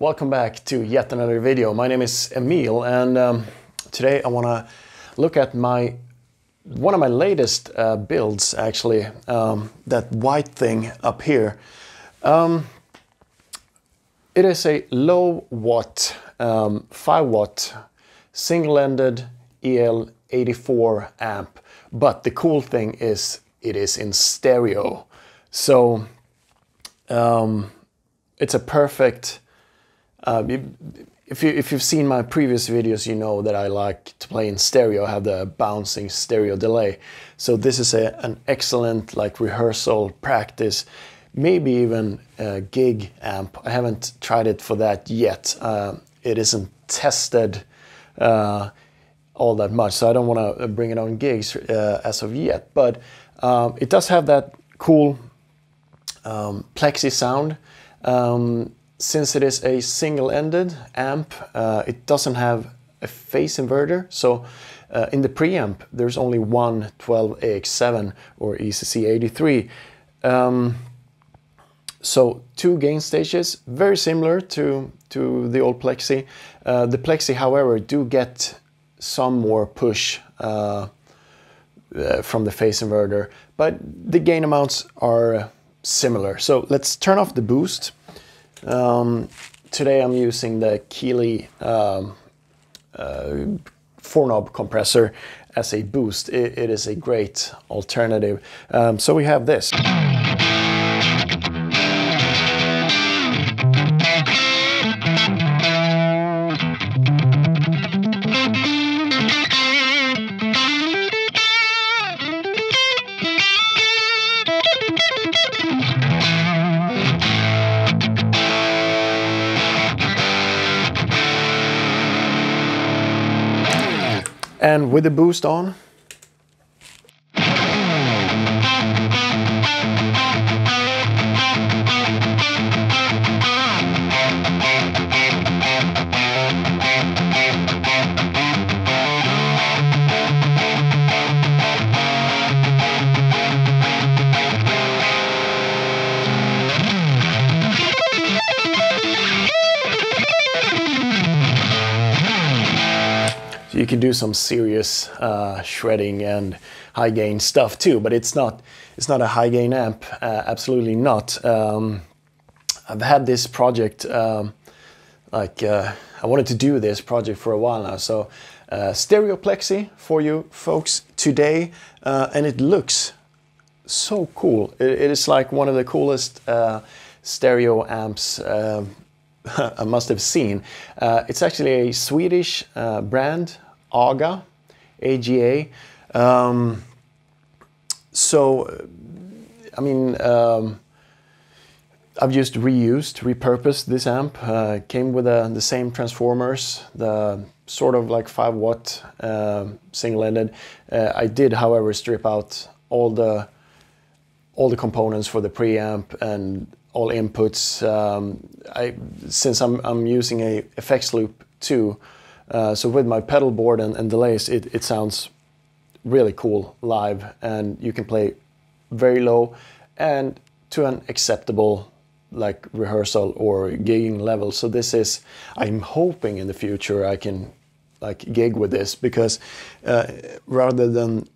Welcome back to yet another video. My name is Emil, and today I want to look at one of my latest builds, actually. That white thing up here. It is a low watt, 5 watt single-ended EL84 amp, but the cool thing is it is in stereo. So it's a perfect, if you've seen my previous videos, you know that I like to play in stereo, have the bouncing stereo delay. So this is an excellent like rehearsal practice, maybe even a gig amp. I haven't tried it for that yet. It isn't tested all that much, so I don't want to bring it on gigs as of yet. But it does have that cool Plexi sound. Since it is a single-ended amp, it doesn't have a phase inverter, so in the preamp there's only one 12AX7 or ECC83. So two gain stages, very similar to the old Plexi. The Plexi, however, do get some more push from the phase inverter, but the gain amounts are similar. So let's turn off the boost. Today I'm using the Keeley four-knob compressor as a boost. It is a great alternative. So we have this. And with the boost on, you can do some serious shredding and high gain stuff too, but it's not a high gain amp, absolutely not. I've had this project, I wanted to do this project for a while now, so stereo Plexi for you folks today, and it looks so cool. It is like one of the coolest stereo amps I must have seen. It's actually a Swedish brand, AGA. I've just repurposed this amp. Came with the same transformers, the sort of like 5 watt single-ended. I did, however, strip out all the components for the preamp and all inputs. Since I'm using a effects loop too, so with my pedal board and delays, it sounds really cool live, and you can play very low and to an acceptable like rehearsal or gigging level. So this is, I'm hoping in the future I can like gig with this, because rather than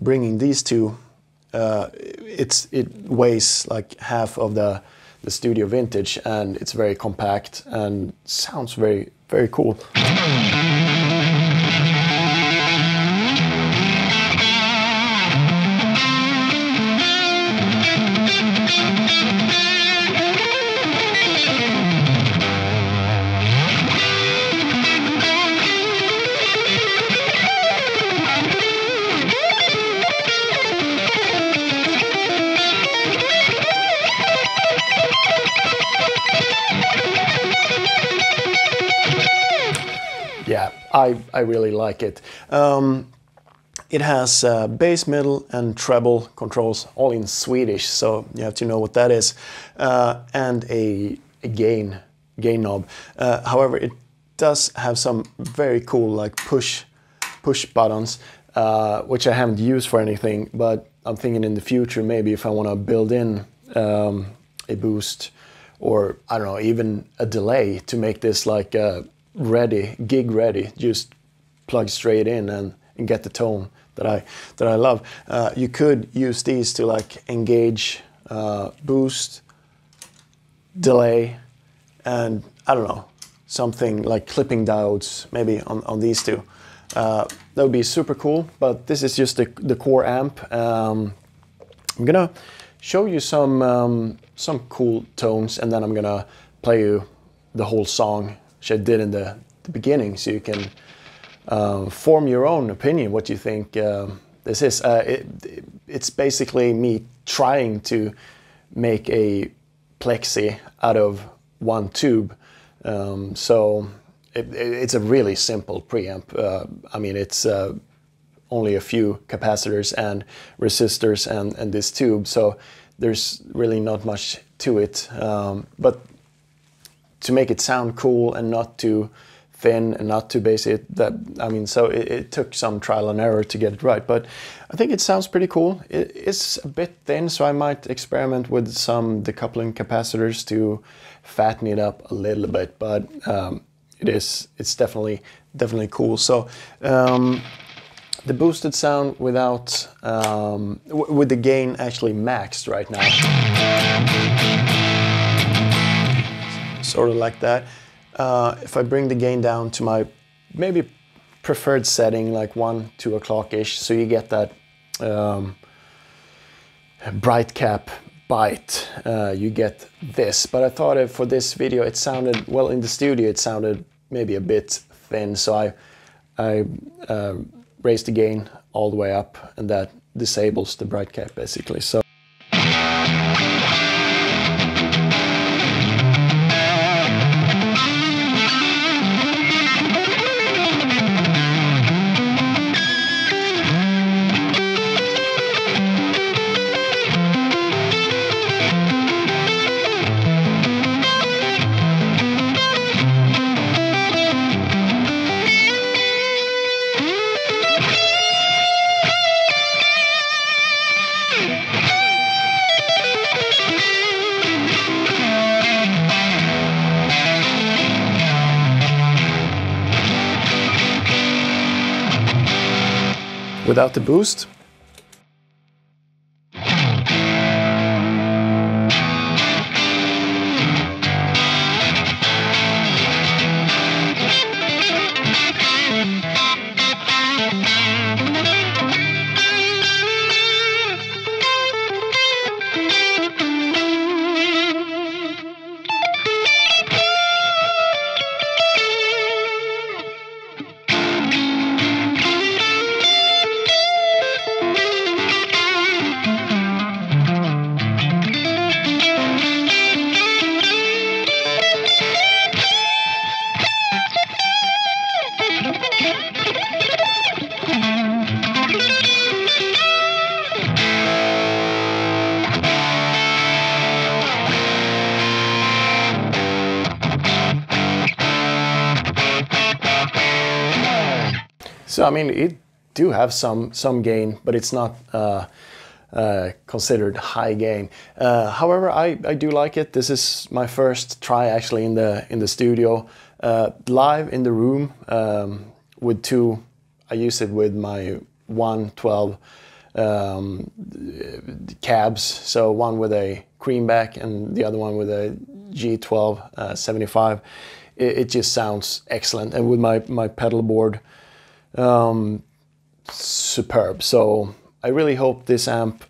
bringing these two, it weighs like half of the studio vintage, and it's very compact and sounds very, very cool. I really like it. It has bass, middle and treble controls, all in Swedish, so you have to know what that is, and a gain knob. However, it does have some very cool like push buttons, which I haven't used for anything, but I'm thinking in the future maybe if I want to build in a boost or I don't know, even a delay to make this like ready, gig ready, just plug straight in and get the tone that I love. You could use these to like engage, boost, delay, and I don't know, something like clipping diodes maybe on these two. That would be super cool, but this is just the core amp. I'm gonna show you some cool tones, and then I'm gonna play you the whole song, which I did in the beginning, so you can form your own opinion what you think this is. It's basically me trying to make a Plexi out of one tube, so it's a really simple preamp. I mean, it's only a few capacitors and resistors and this tube, so there's really not much to it, but to make it sound cool and not too thin and not too basic, that, I mean, so it took some trial and error to get it right, but I think it sounds pretty cool. It's a bit thin, so I might experiment with some decoupling capacitors to fatten it up a little bit, but it's definitely cool. So the boosted sound without with the gain actually maxed right now, sort of like that. If I bring the gain down to my maybe preferred setting, like 1, 2 o'clock-ish, so you get that bright cap bite, you get this. But I thought for this video it sounded, well, in the studio it sounded maybe a bit thin, so I raised the gain all the way up, and that disables the bright cap basically. So without the boost, so I mean, it do have some gain, but it's not considered high gain. However, I do like it. This is my first try actually in the studio, live in the room, with two. I use it with my 112 cabs, so one with a Greenback and the other one with a G12 75. It just sounds excellent, and with my pedal board. Superb. So I really hope this amp,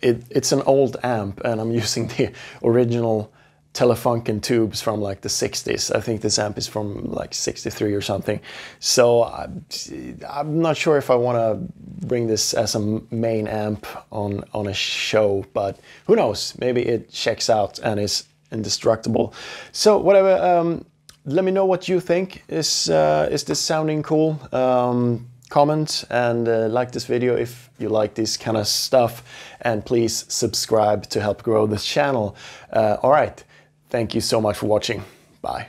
it's an old amp, and I'm using the original Telefunken tubes from like the 60s. I think this amp is from like 63 or something. So I'm not sure if I want to bring this as a main amp on a show, but who knows? Maybe it checks out and is indestructible. So whatever, let me know what you think. Is this sounding cool? Comment and like this video if you like this kind of stuff, and please subscribe to help grow this channel. All right, thank you so much for watching. Bye.